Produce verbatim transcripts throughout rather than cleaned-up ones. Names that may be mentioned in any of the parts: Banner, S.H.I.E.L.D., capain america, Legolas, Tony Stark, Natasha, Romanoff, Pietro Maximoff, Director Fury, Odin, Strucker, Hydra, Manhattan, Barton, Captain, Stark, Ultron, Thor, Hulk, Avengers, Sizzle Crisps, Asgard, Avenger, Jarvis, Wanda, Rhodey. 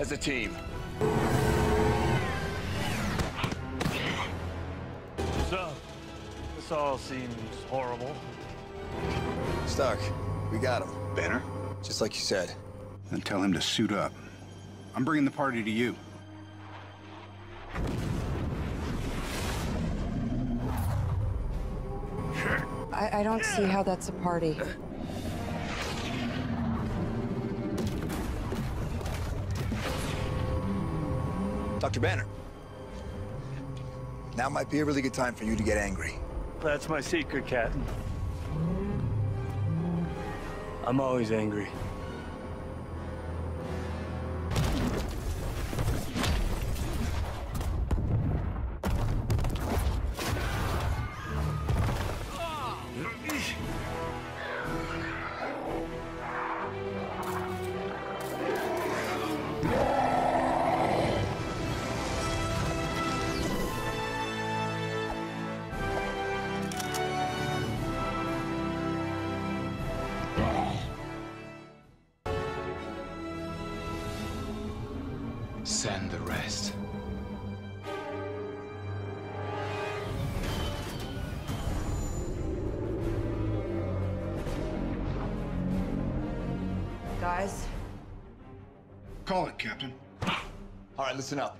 as a team. So, this all seems horrible. Stark, we got him. Banner? Just like you said. Then tell him to suit up. I'm bringing the party to you. I, I don't see how that's a party. Doctor Banner, now might be a really good time for you to get angry. That's my secret, Captain. I'm always angry. Send the rest. Guys? Call it, Captain. All right, listen up.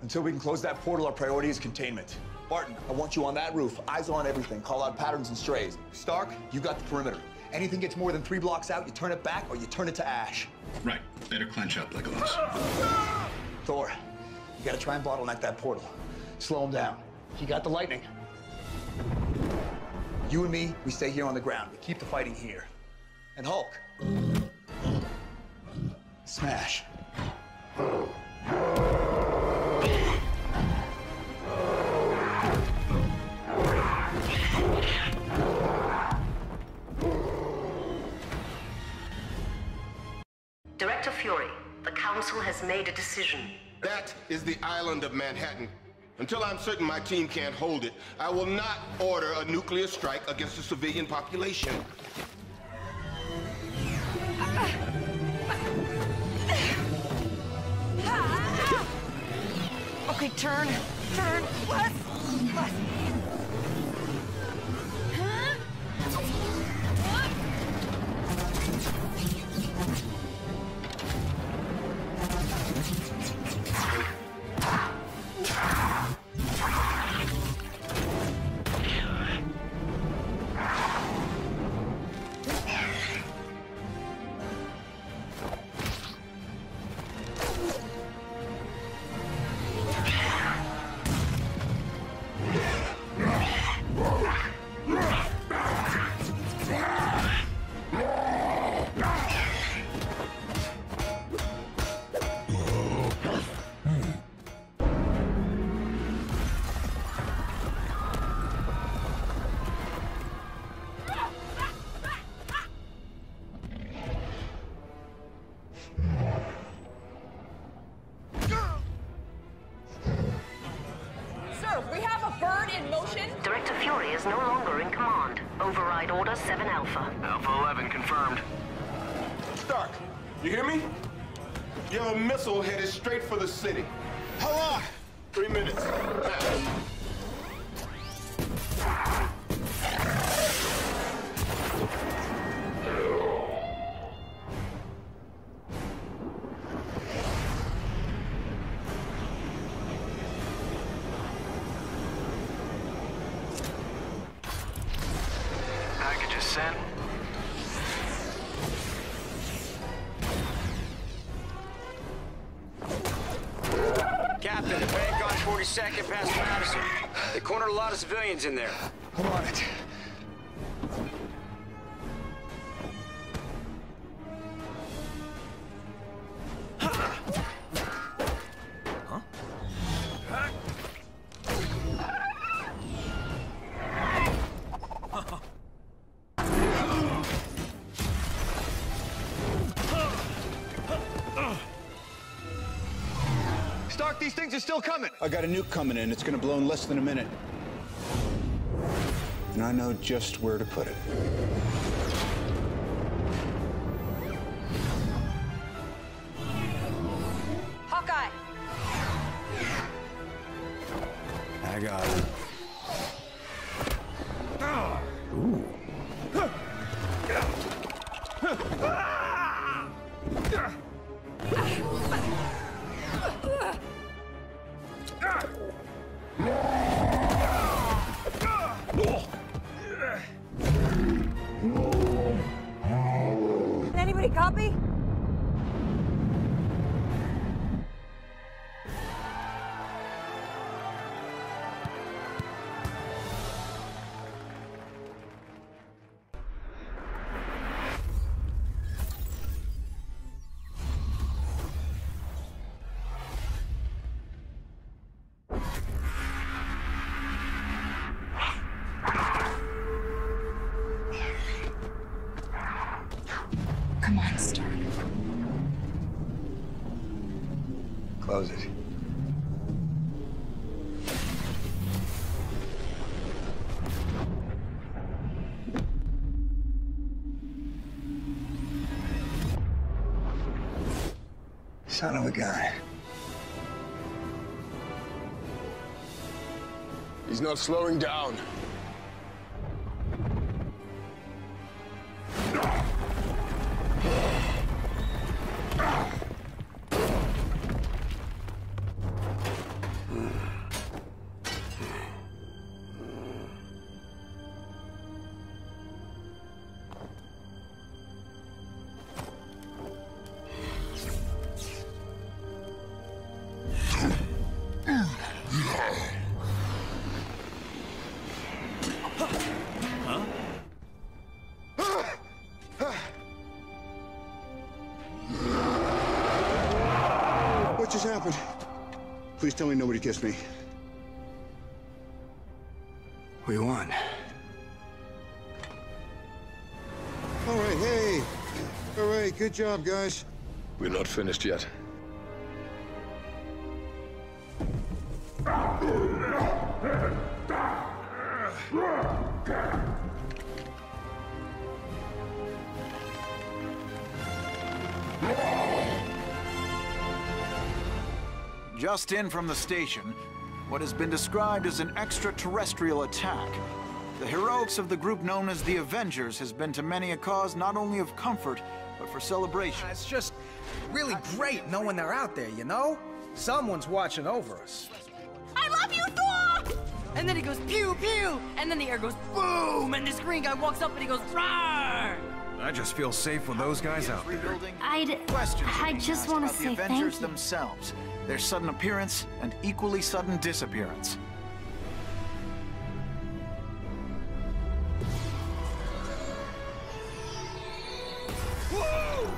Until we can close that portal, our priority is containment. Barton, I want you on that roof. Eyes on everything. Call out patterns and strays. Stark, you got the perimeter. Anything gets more than three blocks out, you turn it back or you turn it to ash. Right. Better clench up, Legolas. Thor, you gotta try and bottleneck that portal. Slow him down. He got the lightning. You and me, we stay here on the ground. We keep the fighting here. And Hulk. Smash. Director Fury, the Council has made a decision. That is the island of Manhattan. Until I'm certain my team can't hold it, I will not order a nuclear strike against the civilian population. Okay, turn. Turn. Plus. Plus. Director Fury is no longer in command. Override Order seven Alpha. Alpha eleven confirmed. Stark, you hear me? Your missile headed straight for the city. How long? Three minutes. Sent. Captain, the bank on forty-second past Madison. They cornered a lot of civilians in there. I'm on it. Stark, these things are still coming. I got a nuke coming in. It's gonna blow in less than a minute. And I know just where to put it. Hawkeye. I got it. Ooh. Anybody copy? Close it. Son of a gun. He's not slowing down. Happened. Please tell me nobody kissed me. We won. All right, hey. All right, good job, guys. We're not finished yet. Just in from the station, what has been described as an extraterrestrial attack. The heroics of the group known as the Avengers has been to many a cause not only of comfort, but for celebration. Uh, it's just really great knowing they're out there, you know? Someone's watching over us. I love you, Thor! And then he goes pew pew, and then the air goes boom, and this green guy walks up and he goes roar! I just feel safe with those guys out there. I'd, I just want to say thank you. The Avengers themselves. Their sudden appearance and equally sudden disappearance. Woo!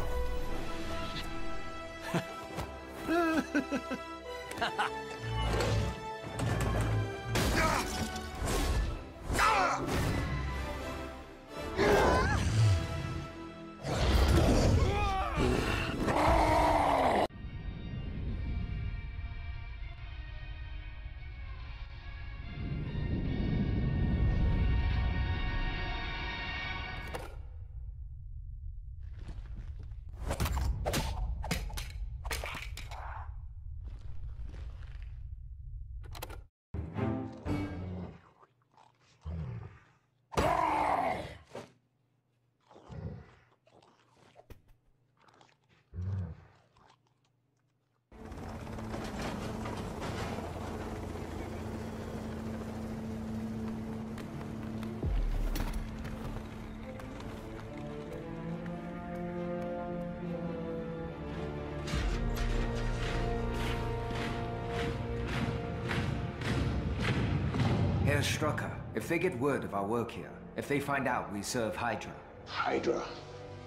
Strucker, if they get word of our work here, if they find out we serve Hydra. Hydra,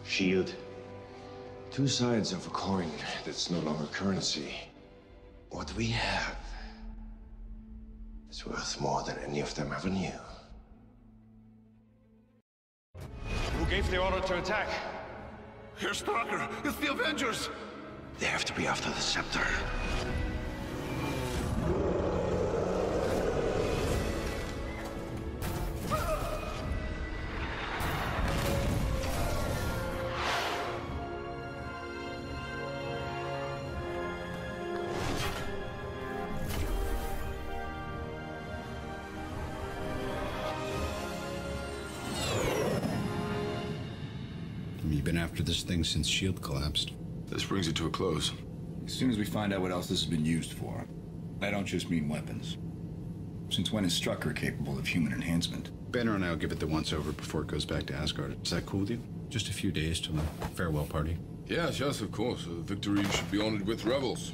shield. Two sides of a coin that's no longer currency. What we have is worth more than any of them ever knew. Who gave the order to attack? Herr Strucker, it's the Avengers! They have to be after the scepter. been after this thing since S H I E L D collapsed. This brings it to a close. As soon as we find out what else this has been used for, I don't just mean weapons. Since when is Strucker capable of human enhancement? Banner and I will give it the once-over before it goes back to Asgard. Is that cool with you? Just a few days till the farewell party. Yes, yes, of course. A victory should be honored with revels.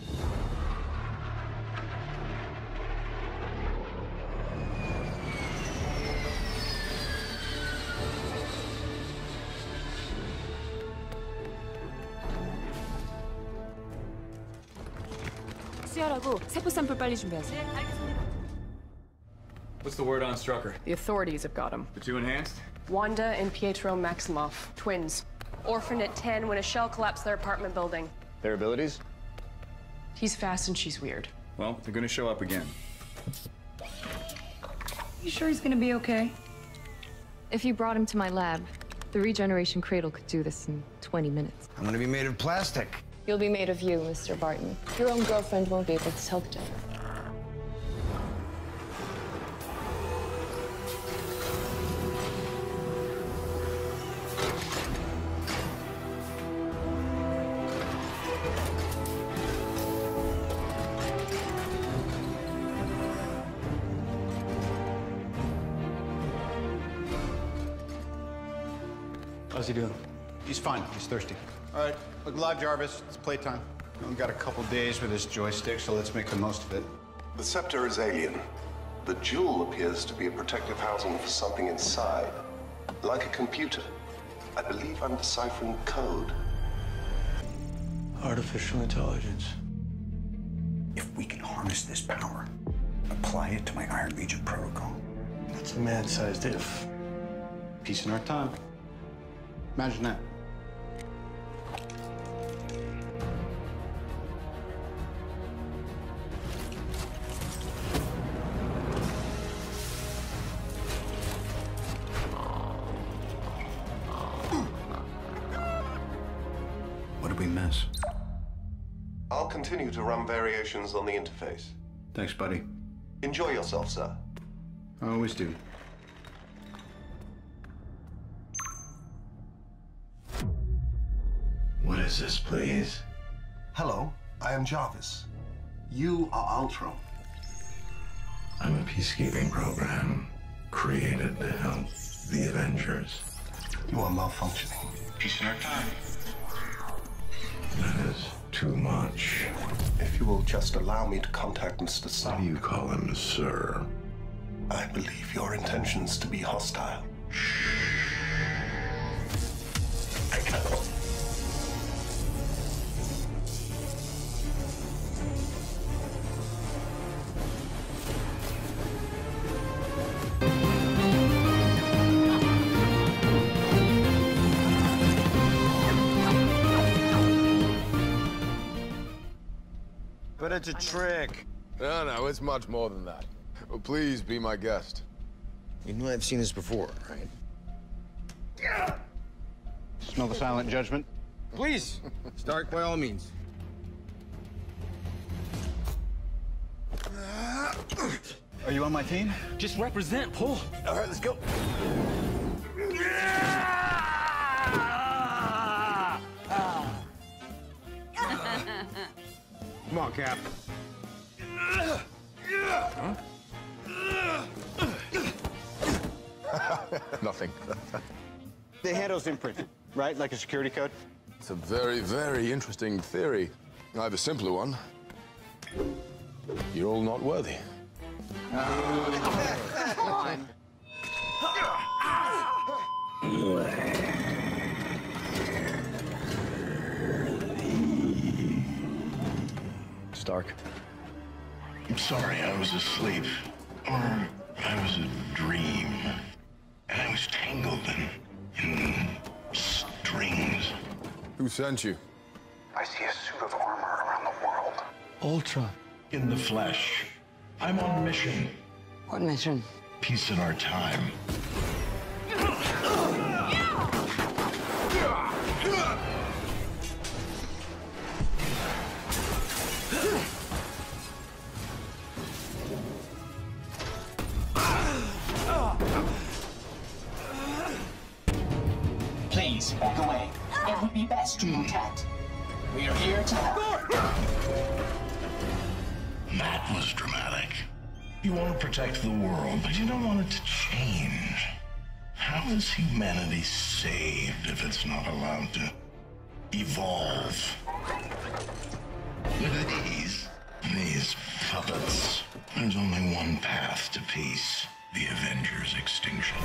What's the word on Strucker? The authorities have got him. The two enhanced? Wanda and Pietro Maximoff, twins. Orphaned at ten when a shell collapsed their apartment building. Their abilities? He's fast and she's weird. Well, they're gonna show up again. You sure he's gonna be okay? If you brought him to my lab, the regeneration cradle could do this in twenty minutes. I'm gonna be made of plastic. You'll be made of you, Mister Barton. Your own girlfriend won't be able to tell the difference. How's he doing? He's fine. He's thirsty. All right, look alive, Jarvis. It's playtime. We've got a couple days with this joystick, so let's make the most of it. The scepter is alien. The jewel appears to be a protective housing for something inside, like a computer. I believe I'm deciphering code. Artificial intelligence. If we can harness this power, apply it to my Iron Legion protocol. That's a man-sized if. Peace in our time. Imagine that. What did we miss? I'll continue to run variations on the interface. Thanks, buddy. Enjoy yourself, sir. I always do. This, please. Hello, I am Jarvis. You are Ultron. I'm a peacekeeping program created to help the Avengers. You are malfunctioning. Peace in our time. That is too much. If you will just allow me to contact Mister Stark. Why do you call him sir? I believe your intentions to be hostile. Shh. I cannot. It's a trick. No, no, it's much more than that. Well, please be my guest. You know I've seen this before, right? Yeah. Smell the silent judgment? Please, Stark, by all means. Are you on my team? Just represent, pull. All right, let's go. Come on, Cap. Huh? Nothing. The handle's imprinted, right? Like a security code? It's a very, very interesting theory. I have a simpler one. You're all not worthy. Oh. Come on. Stark. I'm sorry, I was asleep. Or I was a dream. And I was tangled in, in strings. Who sent you? I see a suit of armor around the world. Ultron. In the flesh. I'm on a mission. What mission? Peace in our time. Please, back away. extreme threat. We are here to help. That was dramatic. You want to protect the world, but you don't want it to change. How is humanity saved if it's not allowed to evolve? With these, these puppets, there's only one path to peace. The Avengers' extinction.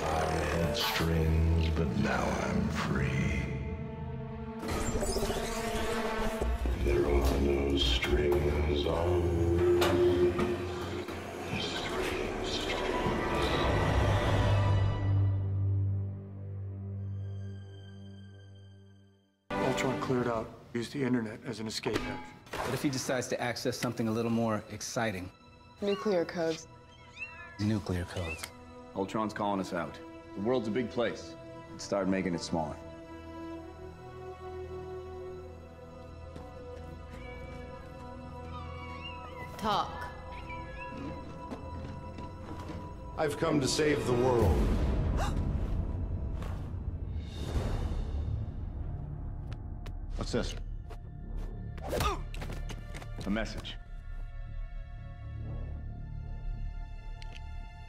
I had strings, but now I'm free. There are no strings on me. The strings, strings on me. Ultron cleared out, used the internet as an escape hatch. What if he decides to access something a little more exciting? Nuclear codes. Nuclear codes. Ultron's calling us out. The world's a big place. Let's start making it smaller. Talk. I've come to save the world. What's this? A message.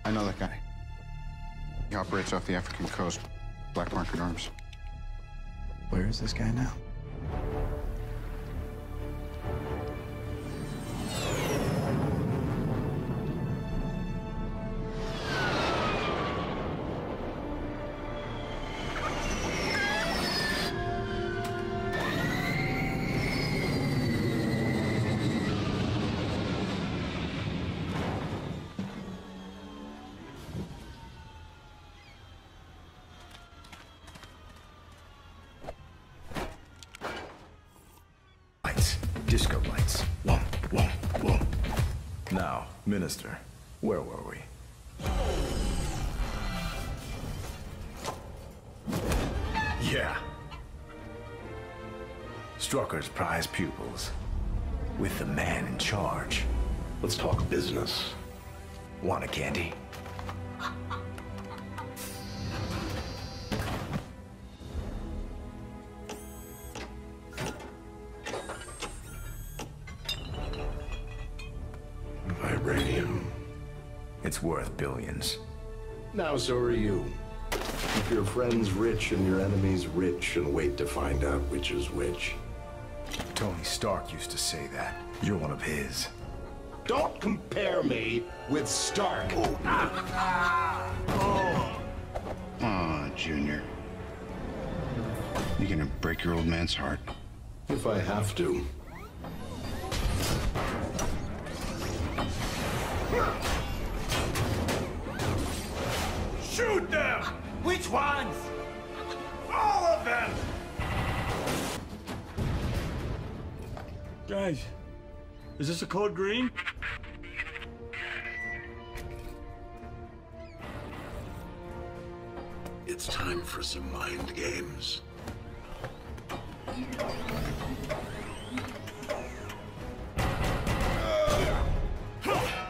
I know that guy. He operates off the African coast. Black market arms. Where is this guy now? Disco lights. Whoa, whoa, whoa. Now, Minister, where were we? Yeah. Strucker's prize pupils. With the man in charge. Let's talk business. Want a candy? Worth billions. Now so are you. Keep your friends rich and your enemies rich and wait to find out which is which. Tony Stark used to say that. You're one of his. Don't compare me with Stark. Oh, ah. Ah. Oh. Oh, Junior. You're gonna break your old man's heart. If I have to. Shoot them! Which ones? All of them! Guys, is this a code green? It's time for some mind games.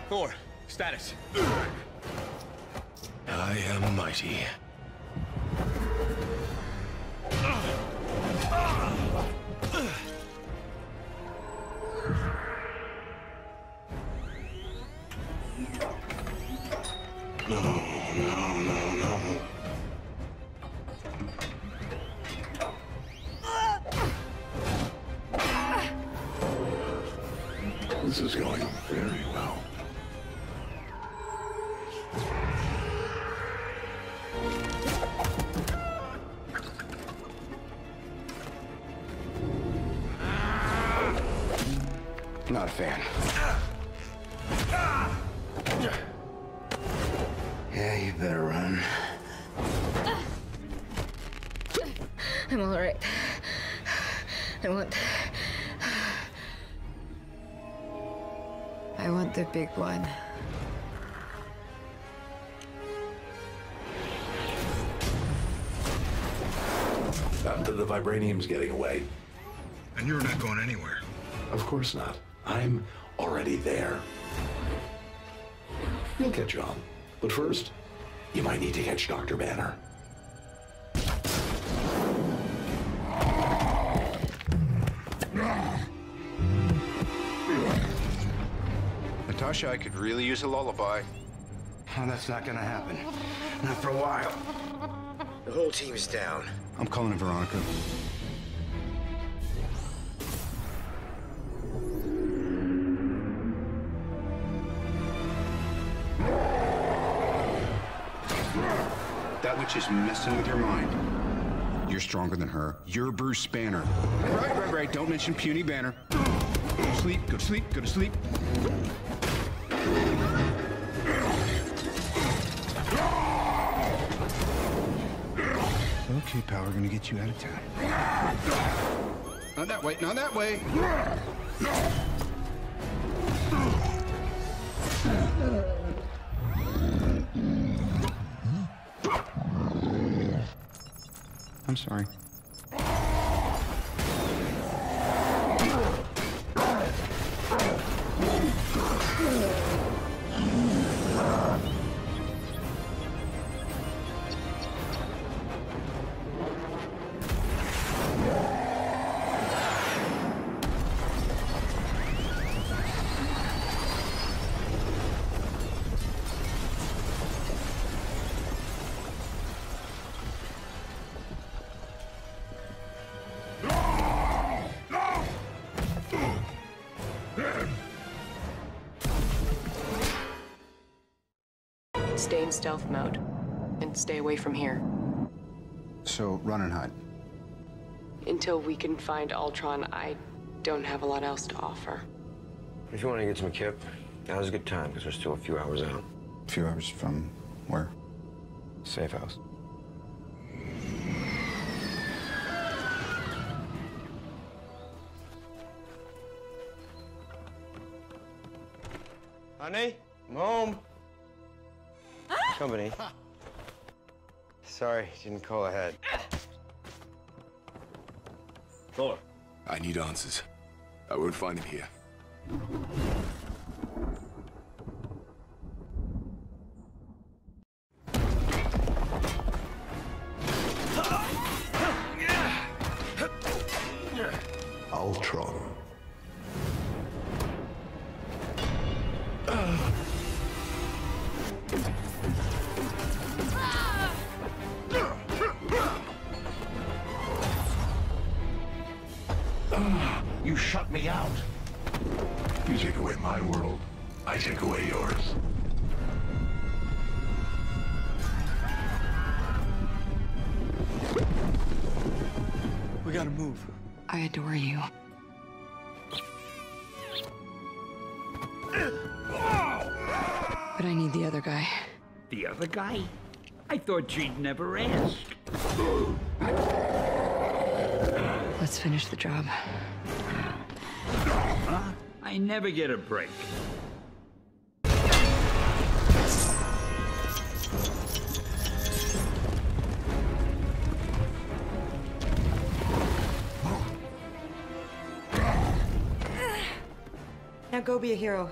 Thor, status. I am mighty. No, no, no, no. This is going very well. Not a fan. Yeah, you better run. I'm all right. I want... I want the big one. After the vibranium's getting away. And you're not going anywhere. Of course not. I'm already there. You'll catch on. But first, you might need to catch Doctor Banner. Natasha, I could really use a lullaby. Well, that's not gonna happen. Not for a while. The whole team's down. I'm calling Veronica. That witch is messing with your mind. You're stronger than her. You're Bruce Banner. Right, right, right. Don't mention puny Banner. Go to sleep, go to sleep, go to sleep. Okay, pal, we're gonna get you out of town. Not that way, not that way. I'm sorry. Stay in stealth mode, and stay away from here. So, run and hide? Until we can find Ultron, I don't have a lot else to offer. If you want to get some kip, now's a good time, because we're still a few hours out. A few hours from where? Safe house. Honey, I'm home. Company. Sorry, didn't call ahead. Thor. I need answers. I won't find him here. Ultron. You shut me out. You take away my world, I take away yours. We gotta move. I adore you. But I need the other guy. The other guy? I thought she'd never asked. Let's finish the job. Huh? I never get a break. Now go be a hero.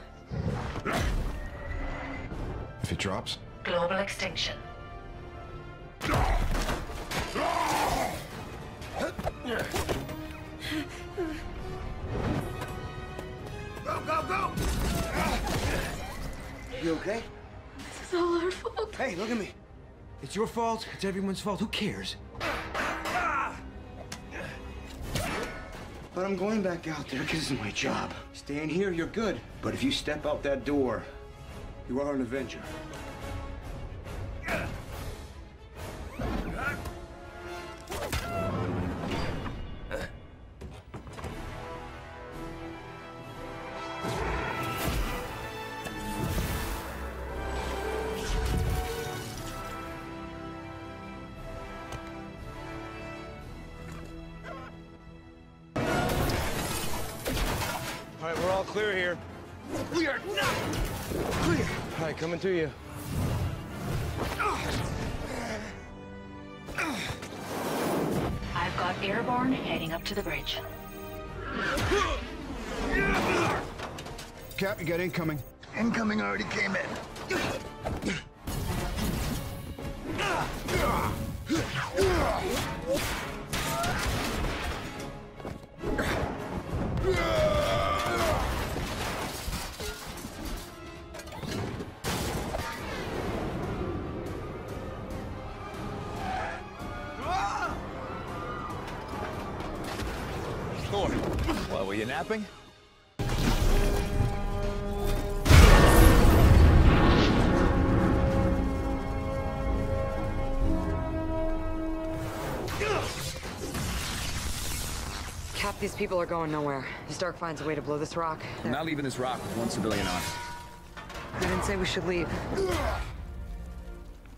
If it drops? Global extinction. Go, go, go! You okay? This is all our fault. Hey, look at me. It's your fault. It's everyone's fault. Who cares? But I'm going back out there because it's my job. Staying here, you're good. But if you step out that door, you are an Avenger. Clear here. We are not clear. All right, coming to you. I've got airborne heading up to the bridge. Cap, you got incoming. Incoming already came in. What, were you napping? Cap, these people are going nowhere. If Stark finds a way to blow this rock... I'm not leaving this rock with one civilian on it. They didn't say we should leave.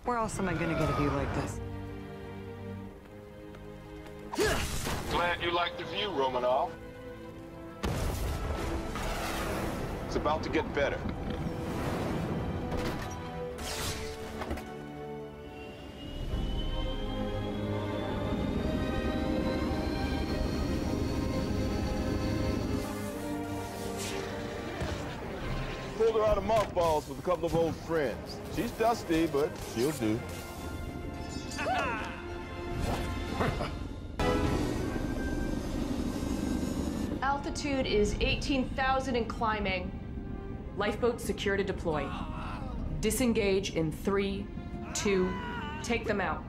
Where else am I gonna get a view like this? Glad you like the view, Romanoff. It's about to get better. Pulled her out of mothballs with a couple of old friends. She's dusty, but she'll do. Altitude is eighteen thousand and climbing. Lifeboat secure to deploy. Disengage in three, two, take them out.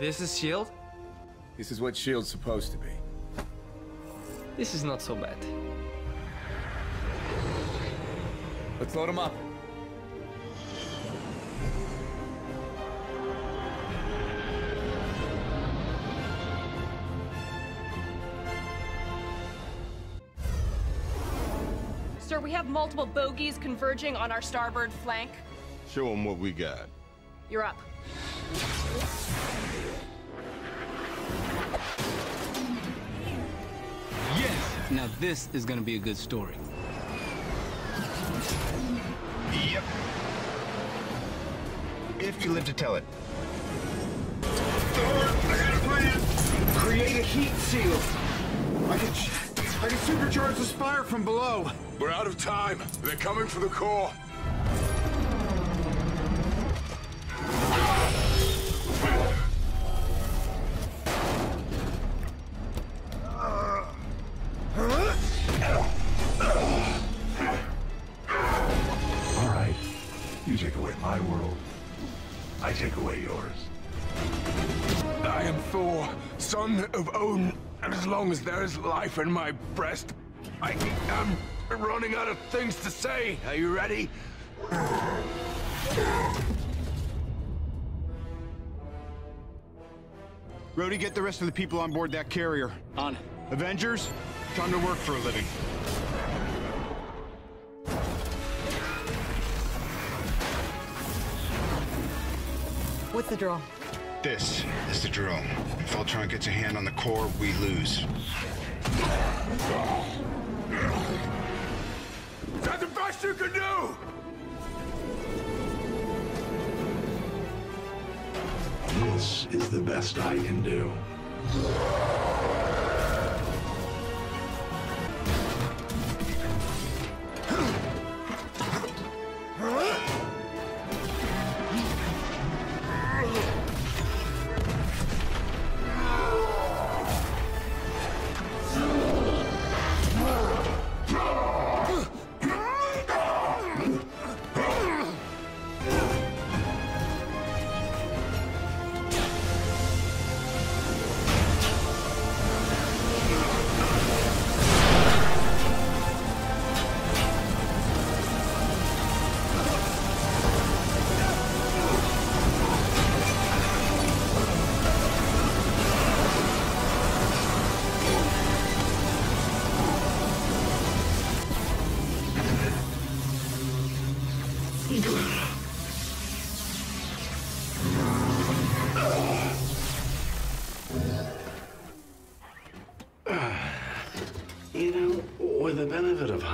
This is S H I E L D? This is what S H I E L D's supposed to be. This is not so bad. Let's load them up. Sir, we have multiple bogies converging on our starboard flank. Show them what we got. You're up. Now this is gonna be a good story. Yep. If you live to tell it. Thor, I got a plan. Create a heat seal. I can, I can supercharge the spire from below. We're out of time. They're coming for the core. Of Odin, and as long as there is life in my breast, I am running out of things to say. Are you ready? Rhodey, get the rest of the people on board that carrier. On. Avengers, time to work for a living. What's the drill? This is the drill. If Ultron gets a hand on the core, we lose. That's the best you can do! This is the best I can do.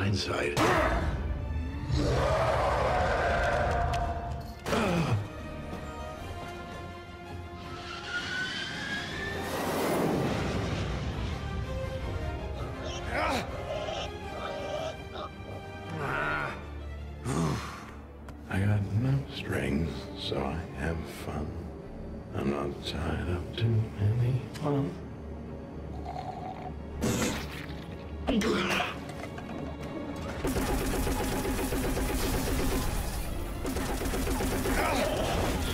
Inside. I got no strings, so I have fun. I'm not tied up to any fun.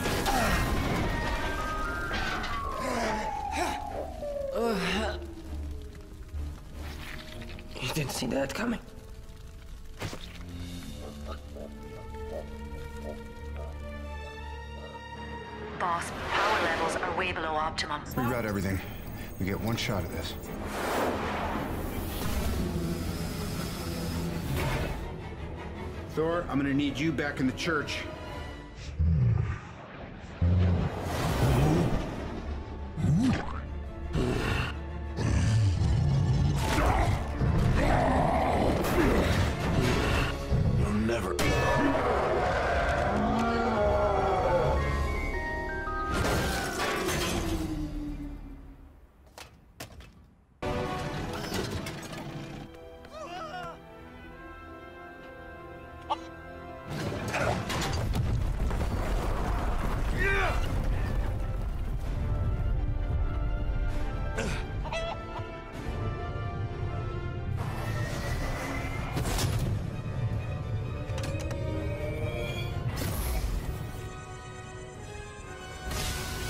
Ah! didn't see that coming. Boss, power levels are way below optimum. Reroute everything. We get one shot at this. Thor, I'm gonna need you back in the church.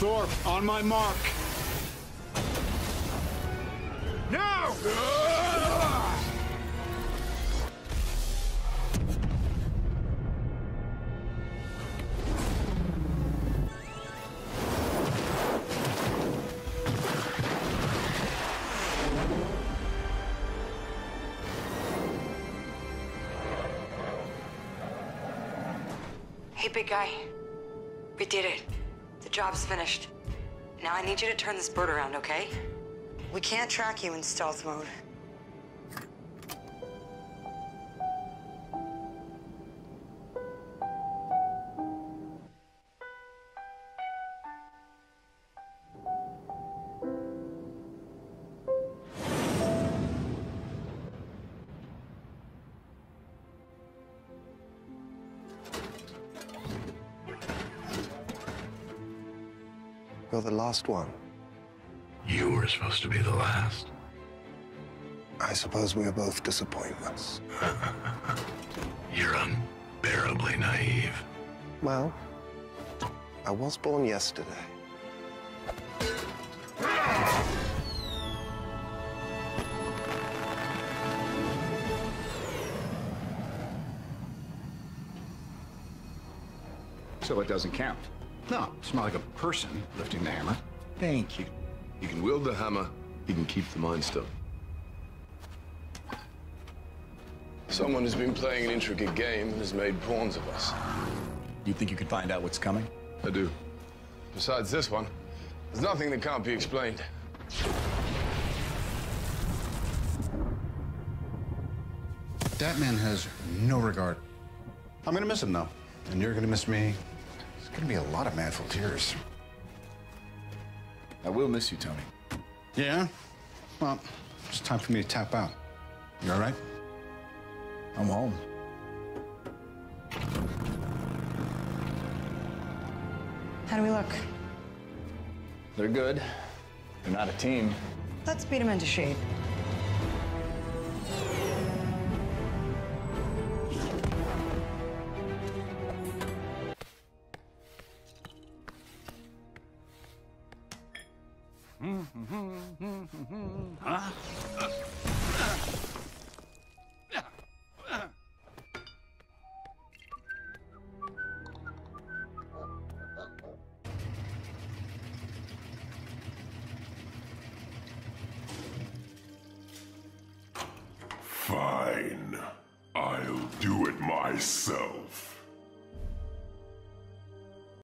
Thor, on my mark. Now! Hey, big guy. We did it. The job's finished. Now I need you to turn this bird around, okay? We can't track you in stealth mode. You're the last one. You were supposed to be the last. I suppose we are both disappointments. You're unbearably naive. Well, I was born yesterday. So it doesn't count. No, it's not like a person lifting the hammer. Thank you. You can wield the hammer, you can keep the mind still. Someone has been playing an intricate game and has made pawns of us. You think you can find out what's coming? I do. Besides this one, there's nothing that can't be explained. That man has no regard. I'm gonna miss him, though. And you're gonna miss me. Gonna be a lot of manful tears. I will miss you, Tony. Yeah? Well, it's time for me to tap out. You all right? I'm home. How do we look? They're good. They're not a team. Let's beat them into shape. Huh? Fine. I'll do it myself.